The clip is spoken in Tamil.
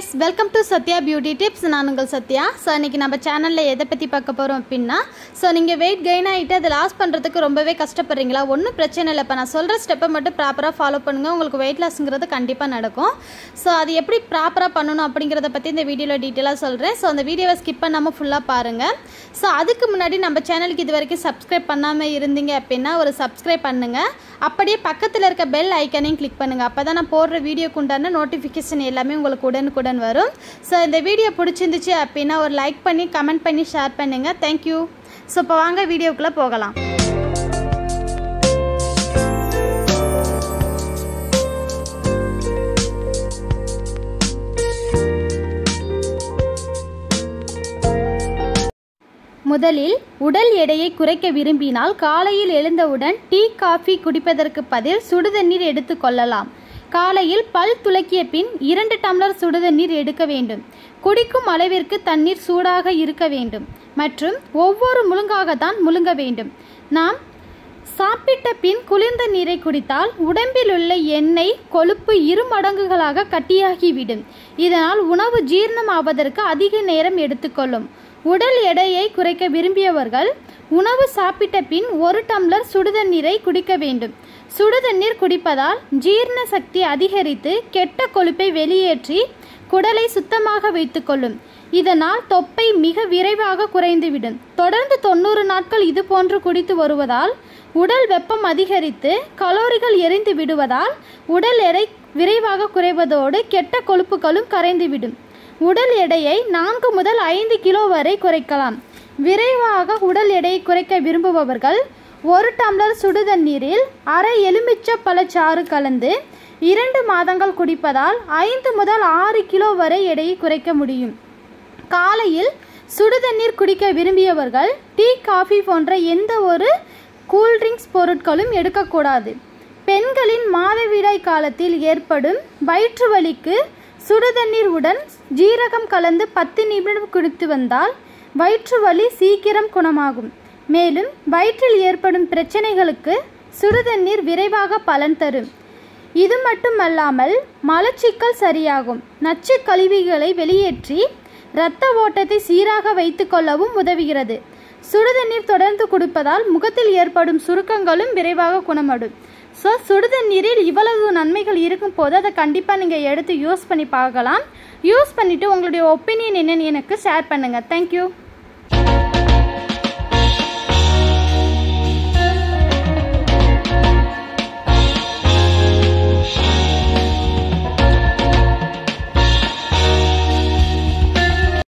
guys, welcome to Sathya Beauty Tips. நான் உங்கள் சத்யா. சோ இன்னைக்கு நம்ம சேனல்ல எதை பத்தி பார்க்க போறோம் அப்படினா, சோ நீங்க weight gain ஆயிட்டு அத லாஸ் பண்றதுக்கு ரொம்பவே கஷ்டப்படுறீங்களா? ஒண்ணும் பிரச்சனை இல்ல. நான் சொல்ற ஸ்டெப்பை மட்டும் ப்ராப்பரா ஃபாலோ பண்ணுங்க. உங்களுக்கு weight lossங்கிறது கண்டிப்பா நடக்கும். சோ அது எப்படி ப்ராப்பரா பண்ணனும் அப்படிங்கறத பத்தி இந்த வீடியோல டீடைலா சொல்றேன். சோ அந்த வீடியோவை ஸ்கிப் பண்ணாம ஃபுல்லா பாருங்க. சோ அதுக்கு முன்னாடி நம்ம சேனலுக்கு இதுவரைக்கும் subscribe பண்ணாம இருந்தீங்க அப்படினா ஒரு subscribe பண்ணுங்க. அப்படியே பக்கத்துல இருக்க bell icon-ஐயும் click பண்ணுங்க. அப்பதான் நான் போடுற வீடியோக்கு உண்டான notification எல்லாமே உங்களுக்கு உடனுக்குடன் வரும். சோ இந்த வீடியோ பிடிச்சிருந்துச்சு அப்படினா ஒரு லைக் பண்ணி கமெண்ட் பண்ணி ஷேர் பண்ணுங்க. Thank you. சோ இப்ப வாங்க வீடியோக்குள்ள போகலாம். முதலில் உடல் எடையை குறைக்க விரும்பினால் காலையில் எழுந்தவுடன் டீ காஃபி குடிப்பதற்கு பதில் சுடுதண்ணீர் எடுத்துக்கொள்ளலாம். காலையில் பல் துலக்கிய பின் 2 டம்ளர் சுடுதண்ணீர் எடுக்க வேண்டும். குடிக்கும் அளவிற்கு தண்ணீர் சூடாக இருக்க வேண்டும் மற்றும் ஒவ்வொரு முழுங்காகத்தான் முழுங்க வேண்டும். நாம் சாப்பிட்ட பின் குளிர்ந்த நீரை குடித்தால் உடம்பில் உள்ள எண்ணெய் கொழுப்பு 2 மடங்குகளாக கட்டியாகிவிடும். இதனால் உணவு ஜீரணமாவதற்கு அதிக நேரம் எடுத்துக்கொள்ளும். உடல் எடையை குறைக்க விரும்பியவர்கள் உணவு சாப்பிட்ட பின் 1 டம்ளர் சுடுதண்ணீரை குடிக்க வேண்டும். சுடுதண்ணீர் குடிப்பதால் ஜீரண சக்தி அதிகரித்து கெட்ட கொழுப்பை வெளியேற்றி குடலை சுத்தமாக வைத்துக்கொள்ளும். இதனால் தொப்பை மிக விரைவாக குறைந்துவிடும். தொடர்ந்து 90 நாட்கள் இதுபோன்று குடித்து வருவதால் உடல் வெப்பம் அதிகரித்து கலோரிகள் எரிந்து விடுவதால் உடல் எடை விரைவாக குறைவதோடு கெட்ட கொழுப்புகளும் கரைந்துவிடும். உடல் எடையை 4 முதல் 5 கிலோ வரை குறைக்கலாம். விரைவாக உடல் எடையை குறைக்க விரும்புபவர்கள் 1 டம்ளர் சுடுதண்ணீரில் அரை எலுமிச்சப்பழச்சாறு கலந்து 2 மாதங்கள் குடிப்பதால் 5 முதல் 6 கிலோ வரை எடையை குறைக்க முடியும். காலையில் சுடுதண்ணீர் குடிக்க விரும்பியவர்கள் டீ காஃபி போன்ற எந்த ஒரு கூல்ட்ரிங்க்ஸ் பொருட்களும் எடுக்கக்கூடாது. பெண்களின் மாதவிடாய் காலத்தில் ஏற்படும் வயிற்று வலிக்கு சுடுதண்ணீர் உடன் ஜீரகம் கலந்து 10 நிமிடம் குடித்து வந்தால் வயிற்று வலி சீக்கிரம் குணமாகும். மேலும் வயிற்றில் ஏற்படும் பிரச்சனைகளுக்கு சுடுதண்ணீர் விரைவாக பலன் தரும். இது மட்டுமல்லாமல் மலச்சிக்கல் சரியாகும். நச்சு கழிவுகளை வெளியேற்றி இரத்த ஓட்டத்தை சீராக வைத்து கொள்ளவும் உதவுகிறது. சுடுதண்ணீர் தொடர்ந்து குடிப்பதால் முகத்தில் ஏற்படும் சுருக்கங்களும் விரைவாக குணமடும். ஸோ சுடுதண்ணீரில் இவ்வளவு நன்மைகள் இருக்கும் போது அதை கண்டிப்பாக நீங்கள் எடுத்து யூஸ் பண்ணி பார்க்கலாம். யூஸ் பண்ணிவிட்டு உங்களுடைய ஒப்பீனியன் என்னன்னு எனக்கு ஷேர் பண்ணுங்கள். தேங்க்யூ.